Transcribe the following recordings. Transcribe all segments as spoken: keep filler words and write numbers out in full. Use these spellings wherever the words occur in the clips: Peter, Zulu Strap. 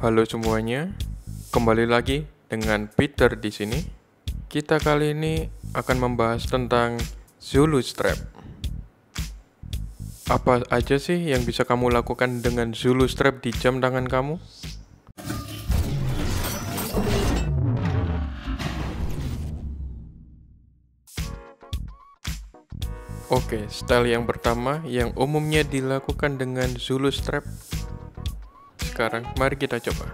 Halo semuanya, kembali lagi dengan Peter di sini. Kita kali ini akan membahas tentang Zulu Strap. Apa aja sih yang bisa kamu lakukan dengan Zulu Strap di jam tangan kamu? Oke, style yang pertama yang umumnya dilakukan dengan Zulu Strap. Sekarang mari kita coba.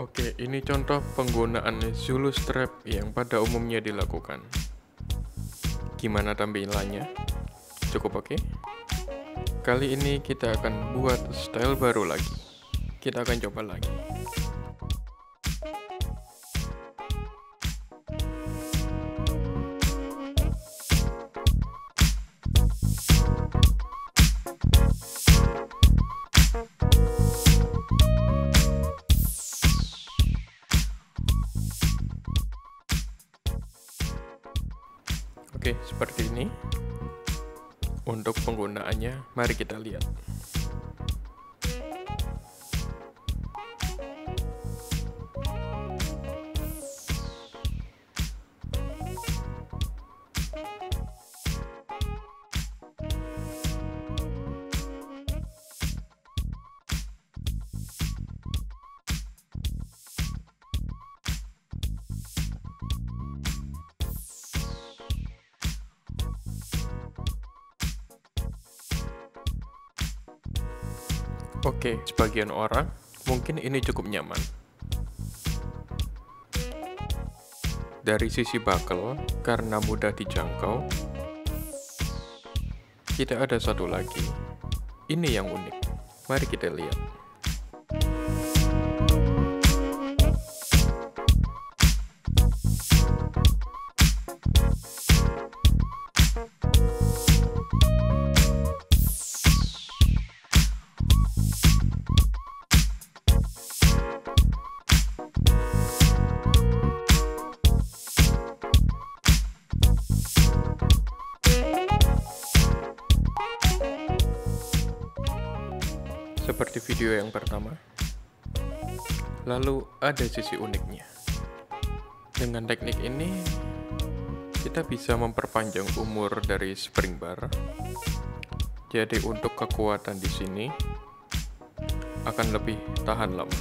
Oke, ini contoh penggunaan Zulu Strap yang pada umumnya dilakukan. Gimana tampilannya? Cukup oke? Kali ini kita akan buat style baru lagi. Kita akan coba lagi. Oke, seperti ini. Untuk penggunaannya, mari kita lihat. Oke, sebagian orang mungkin ini cukup nyaman. Dari sisi buckle, karena mudah dijangkau, kita ada satu lagi. Ini yang unik. Mari kita lihat. Seperti video yang pertama, lalu ada sisi uniknya. Dengan teknik ini, kita bisa memperpanjang umur dari spring bar. Jadi untuk kekuatan di sini akan lebih tahan lama.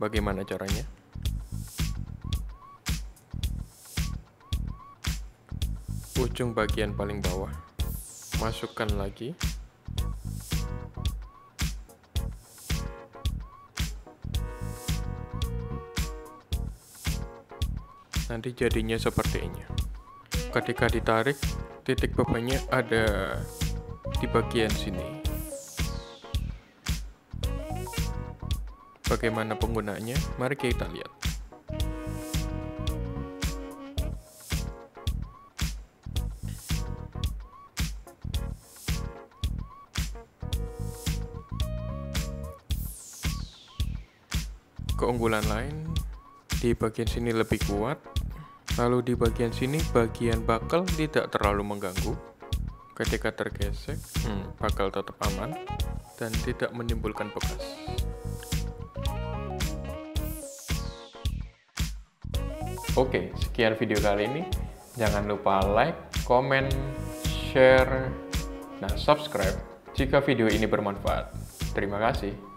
Bagaimana caranya? Ujung bagian paling bawah, masukkan lagi. Nanti jadinya seperti ini. Ketika ditarik, titik bebannya ada di bagian sini. Bagaimana penggunaannya? Mari kita lihat. Keunggulan lain, di bagian sini lebih kuat. Lalu di bagian sini, bagian buckle tidak terlalu mengganggu. Ketika tergesek, hmm, buckle tetap aman dan tidak menimbulkan bekas. Oke, sekian video kali ini. Jangan lupa like, komen, share, dan subscribe jika video ini bermanfaat. Terima kasih.